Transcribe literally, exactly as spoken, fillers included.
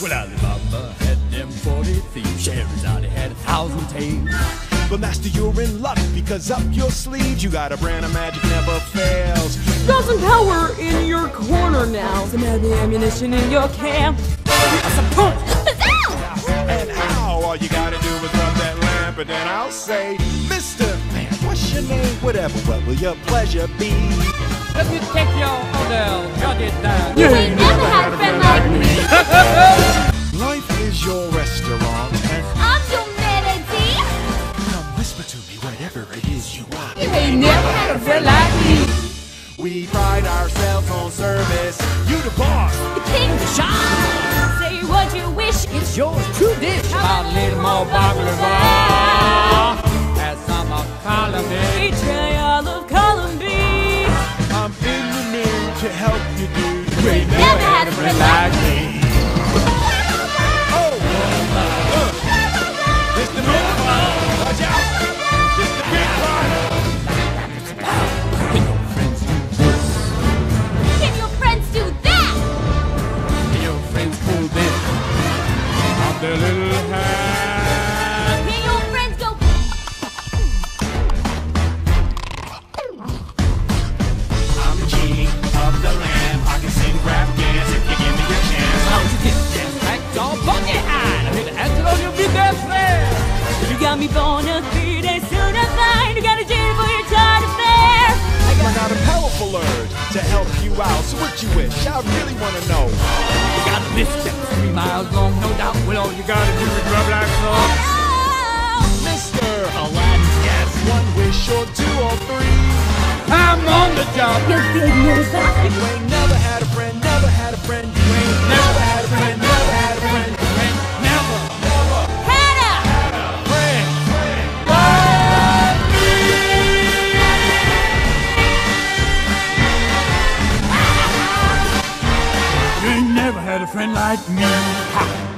Well, Alibaba had them forty thieves, Sherazade had a thousand tales. But master, you're in luck, because up your sleeve you got a brand of magic never fails. Dozen power in your corner now, some heavy ammunition in your camp. And ow, all you gotta do is rub that lamp, and then I'll say, Mister Man, what's your name? Whatever, what will your pleasure be? Let me take your order, jot it down. You ain't never had a friend like me. Life is your restaurant, and I'm your melody. Now whisper to me whatever it is you want. You ain't never had a friend like me. We pride ourselves on service. You the boss, the king, the shine. Say what you wish, it's yours to dish. A little more baklava, as I'm a column B. I'm in the mood to help you, dude. You ain't never had a friend like me. Oh, uh, it's the big one. Watch out! It's the big one. Can your friends do this? Can your friends do that? Can your friends pull this off their little hand? Can your friends go? I'm the king of the land. I can sing rap dance if you give me a chance. I'll just get back on Bunny High. I'm here to answer all your big bad friends. You got me born a three days soon to find. You got a jail for your child affair. I got, I got a powerful urge to help you out. So what you wish? I really want to know. You got a list that's three miles long, no doubt. Well, all you gotta do is rub like so. Mister Aladdin, yes, one wish or two or three. I'm on the job. You ain't never had a friend, never had a friend. You ain't never had a friend, never had a friend. You ain't never, never had a, had a friend, friend like me. You ain't never had a friend like me. Ha.